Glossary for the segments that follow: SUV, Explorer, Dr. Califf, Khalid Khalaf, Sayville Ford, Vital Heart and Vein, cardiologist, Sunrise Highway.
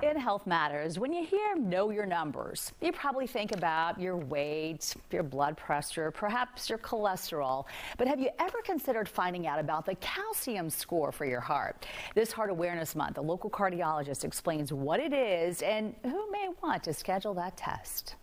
In Health Matters, when you hear know your numbers, you probably think about your weight, your blood pressure, perhaps your cholesterol. But have you ever considered finding out about the calcium score for your heart? This Heart Awareness Month, a local cardiologist explains what it is and who may want to schedule that test.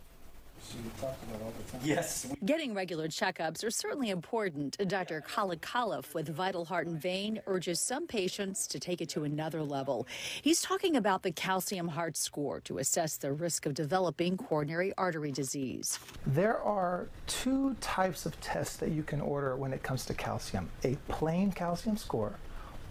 Yes. Getting regular checkups are certainly important. Dr. Khalid Khalaf with Vital Heart and Vein urges some patients to take it to another level. He's talking about the calcium heart score to assess the risk of developing coronary artery disease. There are two types of tests that you can order when it comes to calcium: a plain calcium score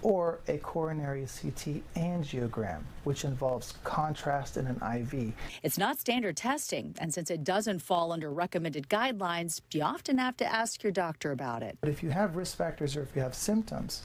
or a coronary CT angiogram, which involves contrast in an IV. It's not standard testing, and since it doesn't fall under recommended guidelines, you often have to ask your doctor about it. But if you have risk factors or if you have symptoms,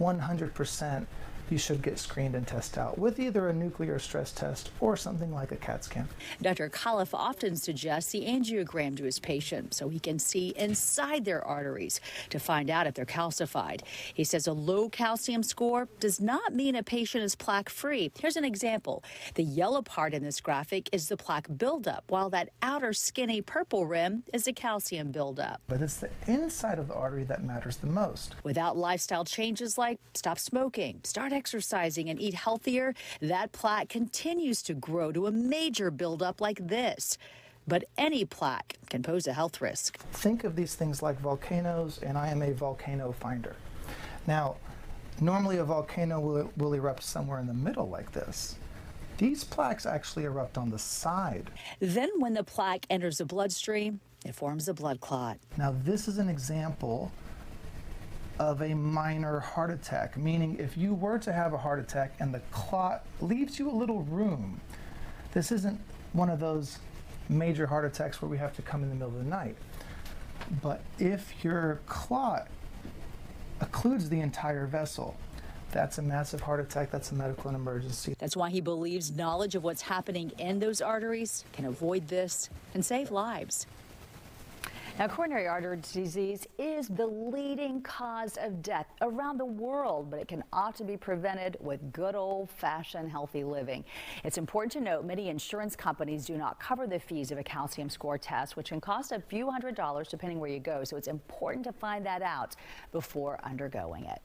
100% you should get screened and test out with either a nuclear stress test or something like a CAT scan. Dr. Califf often suggests the angiogram to his patient so he can see inside their arteries to find out if they're calcified. He says a low calcium score does not mean a patient is plaque-free. Here's an example. The yellow part in this graphic is the plaque buildup, while that outer skinny purple rim is the calcium buildup. But it's the inside of the artery that matters the most. Without lifestyle changes like stop smoking, start exercising, and eat healthier, that plaque continues to grow to a major buildup like this. But any plaque can pose a health risk. Think of these things like volcanoes, and I am a volcano finder. Now, normally a volcano will erupt somewhere in the middle like this. These plaques actually erupt on the side. Then when the plaque enters the bloodstream, it forms a blood clot. Now, this is an example of a minor heart attack, meaning if you were to have a heart attack and the clot leaves you a little room, this isn't one of those major heart attacks where we have to come in the middle of the night. But if your clot occludes the entire vessel, that's a massive heart attack. That's a medical emergency. That's why he believes knowledge of what's happening in those arteries can avoid this and save lives. Now, coronary artery disease is the leading cause of death around the world, but it can often be prevented with good old-fashioned healthy living. It's important to note many insurance companies do not cover the fees of a calcium score test, which can cost a few hundred dollars depending where you go, so it's important to find that out before undergoing it.